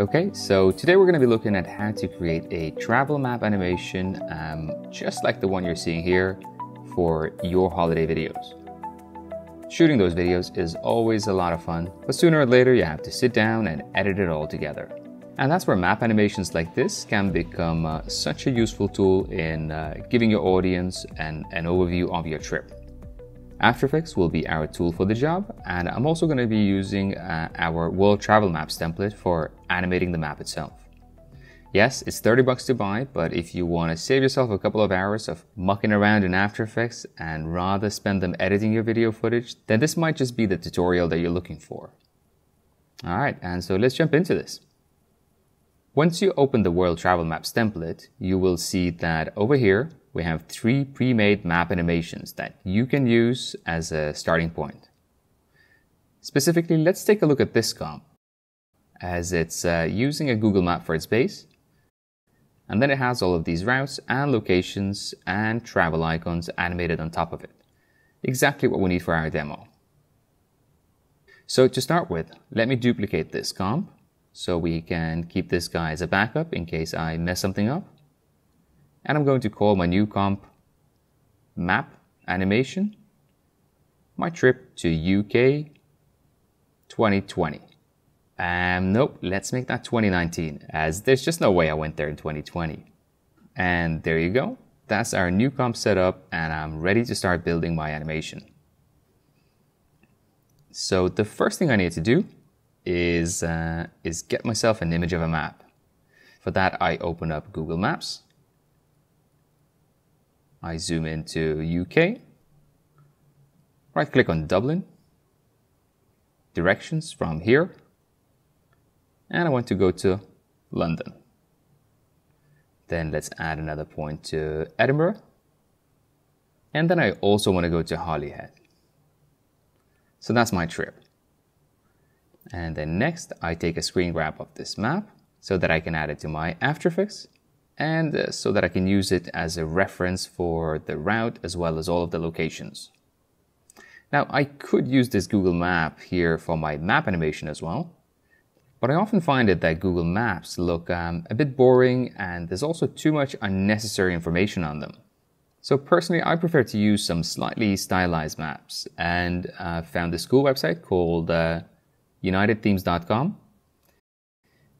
Okay, so today we're going to be looking at how to create a travel map animation just like the one you're seeing here for your holiday videos. Shooting those videos is always a lot of fun, but sooner or later you have to sit down and edit it all together. And that's where map animations like this can become such a useful tool in giving your audience an overview of your trip. After Effects will be our tool for the job, and I'm also going to be using our World Travel Maps template for animating the map itself. Yes, it's $30 to buy, but if you want to save yourself a couple of hours of mucking around in After Effects and rather spend them editing your video footage, then this might just be the tutorial that you're looking for. Alright, and so let's jump into this. Once you open the World Travel Maps template, you will see that over here, we have three pre-made map animations that you can use as a starting point. Specifically, let's take a look at this comp, as it's using a Google Map for its base. And then it has all of these routes and locations and travel icons animated on top of it. Exactly what we need for our demo. So to start with, let me duplicate this comp so we can keep this guy as a backup in case I mess something up. And I'm going to call my new comp map animation, my trip to UK 2020. Nope, let's make that 2019, as there's just no way I went there in 2020. And there you go. That's our new comp setup, and I'm ready to start building my animation. So the first thing I need to do is get myself an image of a map. For that, I open up Google Maps. I zoom into UK, right click on Dublin, directions from here, and I want to go to London. Then let's add another point to Edinburgh, and then I also want to go to Holyhead. So that's my trip. And then next I take a screen grab of this map so that I can add it to my After Effects, and so that I can use it as a reference for the route as well as all of the locations. Now, I could use this Google Map here for my map animation as well, but I often find it that Google Maps look a bit boring, and there's also too much unnecessary information on them. So personally, I prefer to use some slightly stylized maps, and found this cool website called UnitedThemes.com,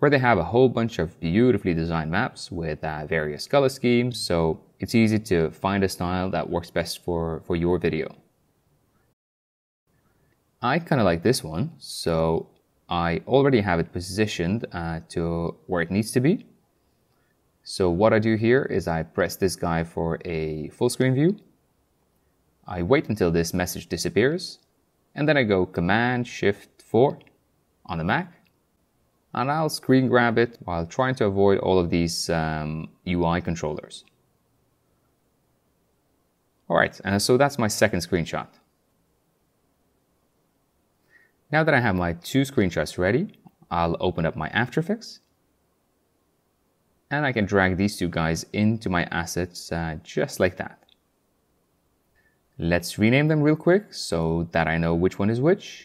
where they have a whole bunch of beautifully designed maps with various color schemes, so it's easy to find a style that works best for your video. I kind of like this one, so I already have it positioned to where it needs to be. So what I do here is I press this guy for a full screen view. I wait until this message disappears, and then I go Command-Shift-4 on the Mac, and I'll screen grab it while trying to avoid all of these UI controllers. All right, and so that's my second screenshot. Now that I have my two screenshots ready, I'll open up my After Effects, and I can drag these two guys into my assets just like that. Let's rename them real quick so that I know which one is which.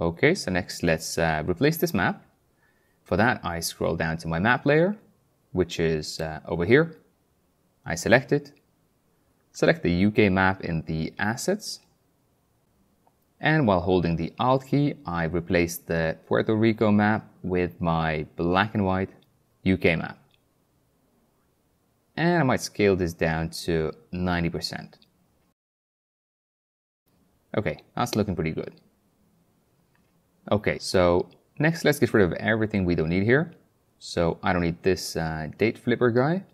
Okay, so next let's replace this map. For that, I scroll down to my map layer, which is over here. I select it, select the UK map in the assets, and while holding the Alt key, I replace the Puerto Rico map with my black and white UK map. And I might scale this down to 90%. Okay, that's looking pretty good. Okay, so next let's get rid of everything we don't need here. So I don't need this date flipper guy,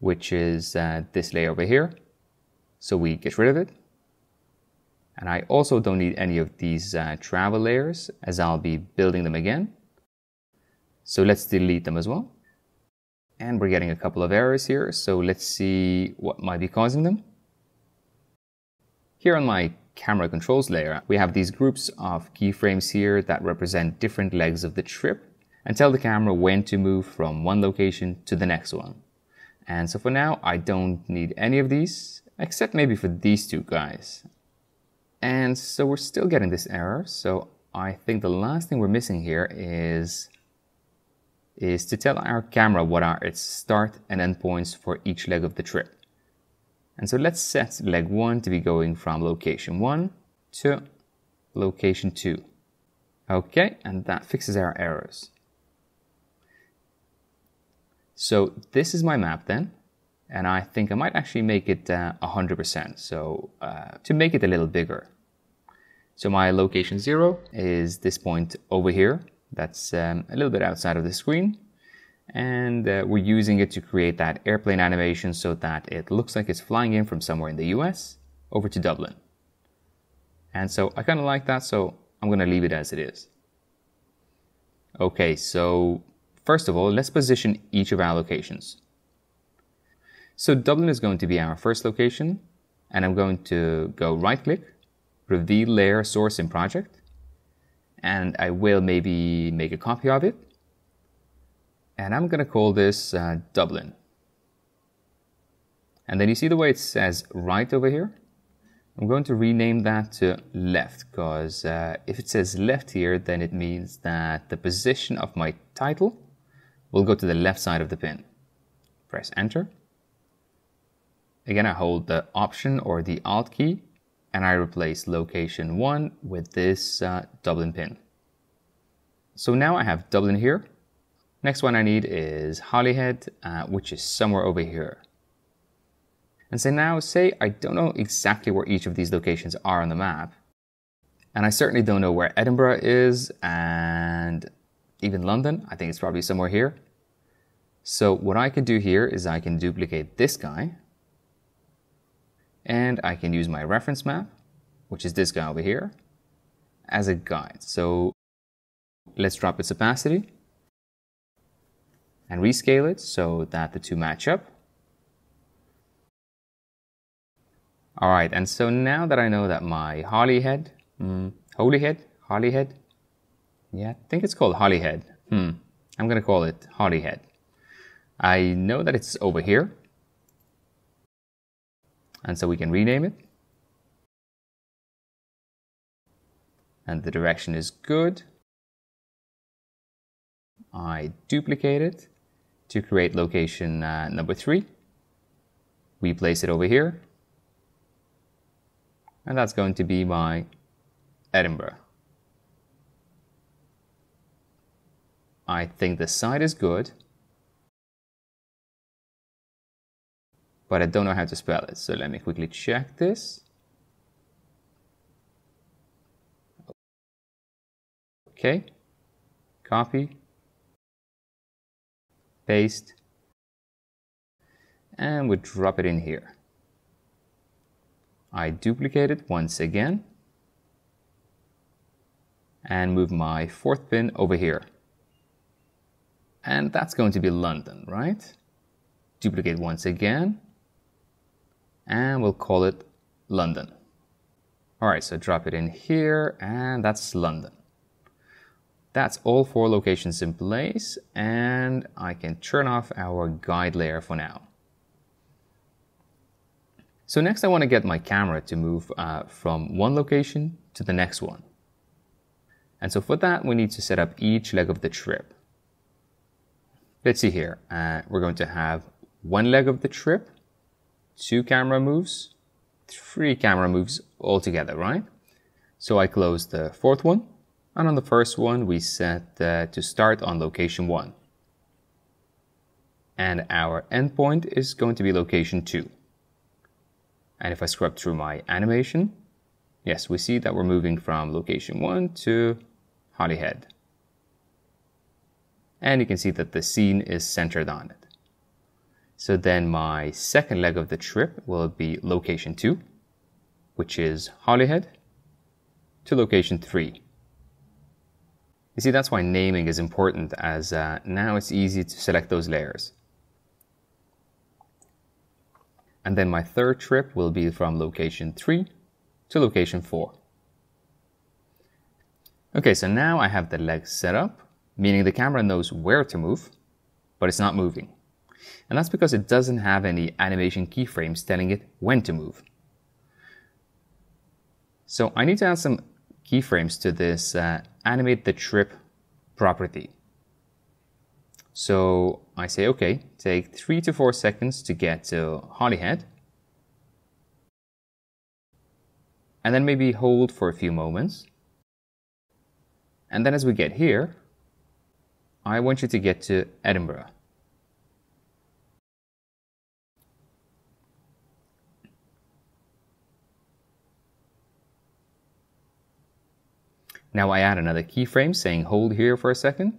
which is this layer over here. So we get rid of it. And I also don't need any of these travel layers, as I'll be building them again. So let's delete them as well. And we're getting a couple of errors here, so let's see what might be causing them. Here on my camera controls layer, we have these groups of keyframes here that represent different legs of the trip and tell the camera when to move from one location to the next one. And so for now, I don't need any of these, except maybe for these two guys. And so we're still getting this error, so I think the last thing we're missing here is to tell our camera what are its start and end points for each leg of the trip. And so let's set leg 1 to be going from location 1 to location 2. Okay, and that fixes our errors. So this is my map then, and I think I might actually make it 100%, so to make it a little bigger. So my location 0 is this point over here. That's a little bit outside of the screen. And we're using it to create that airplane animation so that it looks like it's flying in from somewhere in the US over to Dublin. And so I kind of like that, so I'm going to leave it as it is. Okay, so first of all, let's position each of our locations. So Dublin is going to be our first location, and I'm going to go right-click, reveal layer source in project, and I will maybe make a copy of it. And I'm going to call this Dublin. And then you see the way it says right over here? I'm going to rename that to left, because if it says left here, then it means that the position of my title will go to the left side of the pin. Press enter. Again, I hold the option or the alt key, and I replace location 1 with this Dublin pin. So now I have Dublin here. Next one I need is Holyhead, which is somewhere over here. And so now, say I don't know exactly where each of these locations are on the map, and I certainly don't know where Edinburgh is, and even London, I think it's probably somewhere here. So what I can do here is I can duplicate this guy, and I can use my reference map, which is this guy over here, as a guide. So let's drop its opacity and rescale it so that the two match up. All right, and so now that I know that my Holyhead, yeah, I think it's called Holyhead. I'm going to call it Holyhead. I know that it's over here, and so we can rename it. And the direction is good. I duplicate it to create location number 3. We place it over here. And that's going to be my Edinburgh. I think the site is good, but I don't know how to spell it, so let me quickly check this. Okay, copy, paste, and we'll drop it in here. I duplicate it once again and move my 4th pin over here. And that's going to be London, right? Duplicate once again and we'll call it London. All right, so drop it in here and that's London. That's all 4 locations in place and I can turn off our guide layer for now. So next I want to get my camera to move from one location to the next one. And so for that we need to set up each leg of the trip. Let's see here, we're going to have one leg of the trip, 2 camera moves, 3 camera moves altogether, right? So I close the 4th one, and on the 1st one we set to start on location 1. And our endpoint is going to be location 2. And if I scrub through my animation, yes, we see that we're moving from location 1 to Holyhead. And you can see that the scene is centered on it. So then my second leg of the trip will be location 2, which is Holyhead, to location 3. You see, that's why naming is important, as now it's easy to select those layers. And then my third trip will be from location 3 to location 4. Okay, so now I have the legs set up, meaning the camera knows where to move, but it's not moving. And that's because it doesn't have any animation keyframes telling it when to move. So I need to add some keyframes to this animate the trip property. So I say, okay, take 3 to 4 seconds to get to Holyhead. And then maybe hold for a few moments. And then as we get here, I want you to get to Edinburgh. Now I add another keyframe saying hold here for a second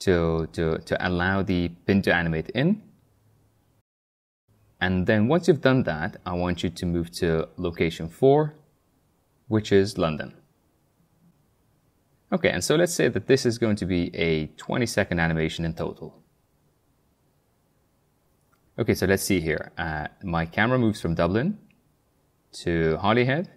to allow the pin to animate in. And then once you've done that, I want you to move to location 4, which is London. Okay, and so let's say that this is going to be a 20-second animation in total. Okay, so let's see here. My camera moves from Dublin to Holyhead.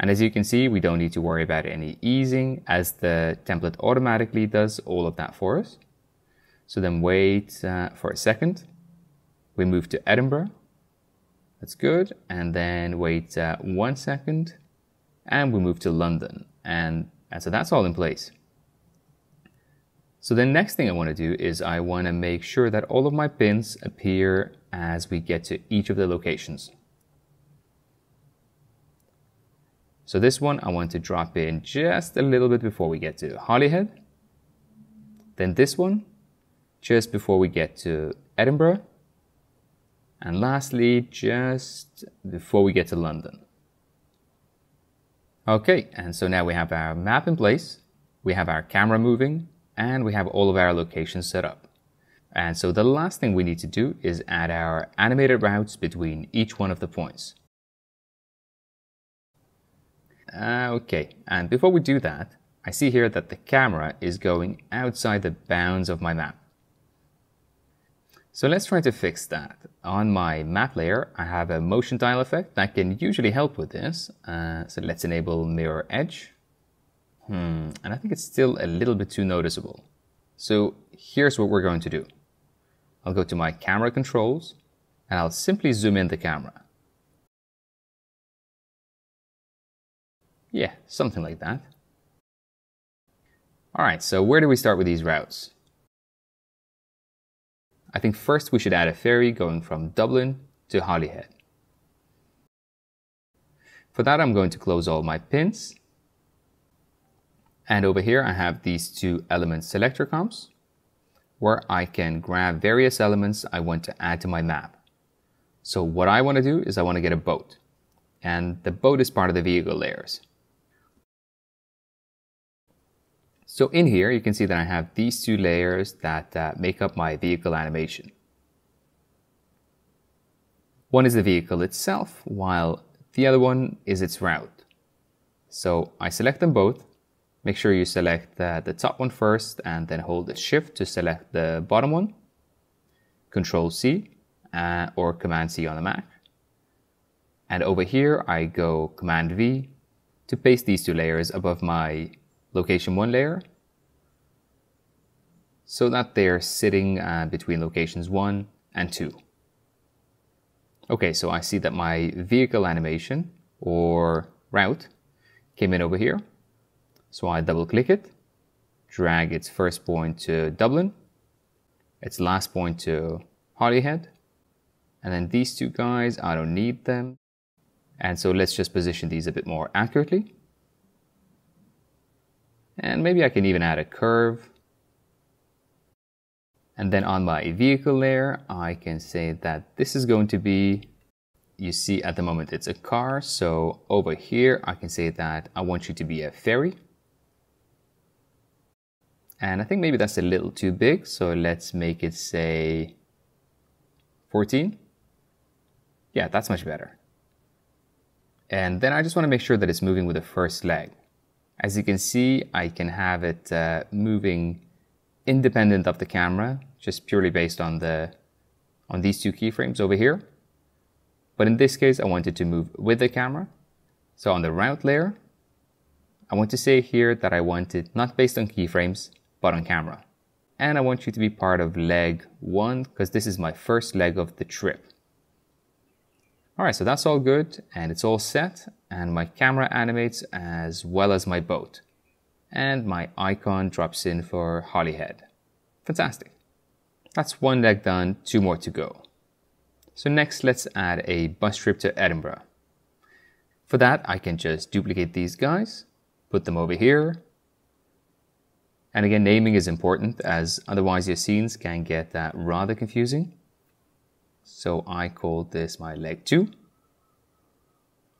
And as you can see, we don't need to worry about any easing as the template automatically does all of that for us. So then wait for a second. We move to Edinburgh. That's good. And then wait 1 second. And we move to London. And so that's all in place. So the next thing I want to do is I want to make sure that all of my pins appear as we get to each of the locations. So this one I want to drop in just a little bit before we get to Holyhead. Then this one, just before we get to Edinburgh. And lastly, just before we get to London. Okay, and so now we have our map in place, we have our camera moving, and we have all of our locations set up. And so the last thing we need to do is add our animated routes between each one of the points. Okay, and before we do that, I see here that the camera is going outside the bounds of my map. So let's try to fix that. On my map layer, I have a motion tile effect that can usually help with this. So let's enable mirror edge. And I think it's still a little bit too noticeable. So here's what we're going to do. I'll go to my camera controls and I'll simply zoom in the camera. Yeah, something like that. All right, so where do we start with these routes? I think first we should add a ferry going from Dublin to Holyhead. For that, I'm going to close all my pins. And over here, I have these two element selector comps, where I can grab various elements I want to add to my map. So what I want to do is I want to get a boat. And the boat is part of the vehicle layers. So in here, you can see that I have these two layers that make up my vehicle animation. One is the vehicle itself, while the other one is its route. So I select them both. Make sure you select the top one first and then hold the shift to select the bottom one. Control C or Command C on the Mac. And over here, I go Command V to paste these two layers above my Location 1 layer, so that they're sitting between locations 1 and 2. Okay, so I see that my vehicle animation, or route, came in over here. So I double click it, drag its first point to Dublin, its last point to Holyhead, and then these two guys, I don't need them. And so let's just position these a bit more accurately. And maybe I can even add a curve. And then on my vehicle layer, I can say that this is going to be, you see at the moment it's a car. So over here, I can say that I want you to be a ferry. And I think maybe that's a little too big. So let's make it say 14. Yeah, that's much better. And then I just want to make sure that it's moving with the first leg. As you can see, I can have it moving independent of the camera, just purely based on these two keyframes over here. But in this case, I want it to move with the camera. So on the route layer, I want to say here that I want it not based on keyframes, but on camera. And I want you to be part of leg 1, because this is my first leg of the trip. All right, so that's all good, and it's all set. and my camera animates as well as my boat. And my icon drops in for Holyhead. Fantastic. That's one leg done, two more to go. So next let's add a bus trip to Edinburgh. For that I can just duplicate these guys, put them over here. And again, naming is important as otherwise your scenes can get rather confusing. So I call this my leg 2.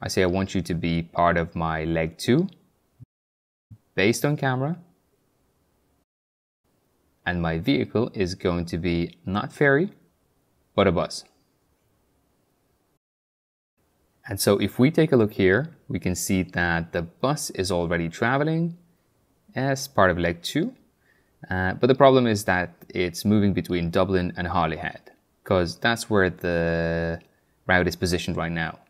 I say I want you to be part of my leg 2 based on camera. And my vehicle is going to be not ferry, but a bus. And so if we take a look here, we can see that the bus is already traveling as part of leg 2. But the problem is that it's moving between Dublin and Holyhead, because that's where the route is positioned right now.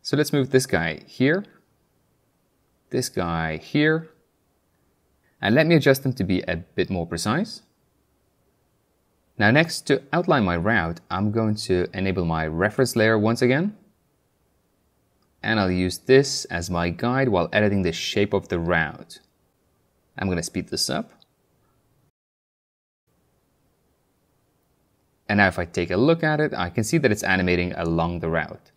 So let's move this guy here, this guy here, and let me adjust them to be a bit more precise. Now next, to outline my route, I'm going to enable my reference layer once again. And I'll use this as my guide while editing the shape of the route. I'm going to speed this up. And now if I take a look at it, I can see that it's animating along the route.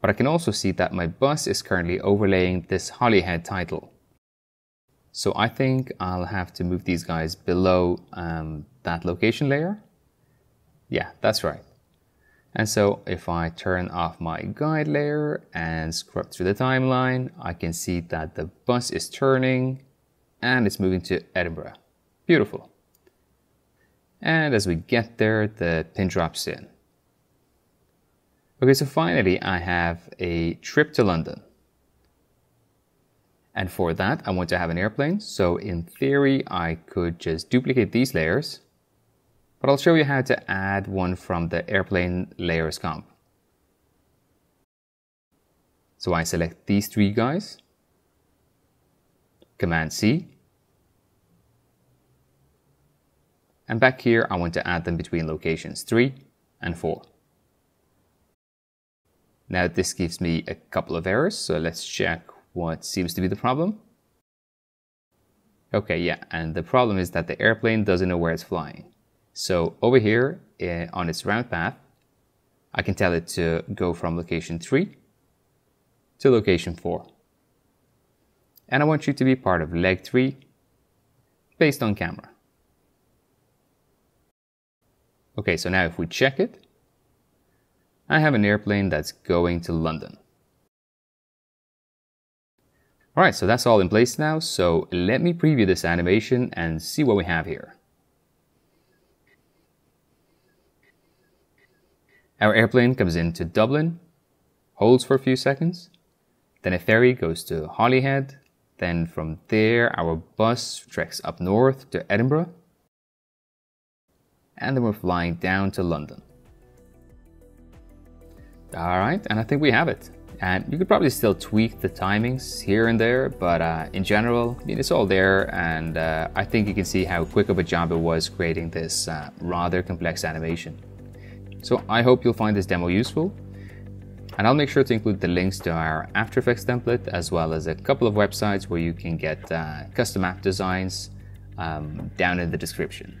But I can also see that my bus is currently overlaying this Holyhead title. So I think I'll have to move these guys below that location layer. Yeah, that's right. And so if I turn off my guide layer and scrub through the timeline, I can see that the bus is turning and it's moving to Edinburgh. Beautiful. And as we get there, the pin drops in. Okay, so finally I have a trip to London. And for that, I want to have an airplane. So in theory, I could just duplicate these layers, but I'll show you how to add one from the airplane layers comp. So I select these three guys, Command C. And back here, I want to add them between locations 3 and 4. Now this gives me a couple of errors, so let's check what seems to be the problem. Okay, yeah, and the problem is that the airplane doesn't know where it's flying. So over here on its route path, I can tell it to go from location 3 to location 4. And I want you to be part of leg 3 based on camera. Okay, so now if we check it, I have an airplane that's going to London. All right, so that's all in place now. So let me preview this animation and see what we have here. Our airplane comes into Dublin, holds for a few seconds, then a ferry goes to Holyhead, then from there our bus treks up north to Edinburgh, and then we're flying down to London. All right, and I think we have it. And you could probably still tweak the timings here and there, but in general, I mean, it's all there, and I think you can see how quick of a job it was creating this rather complex animation. So I hope you'll find this demo useful, and I'll make sure to include the links to our After Effects template, as well as a couple of websites where you can get custom app designs down in the description.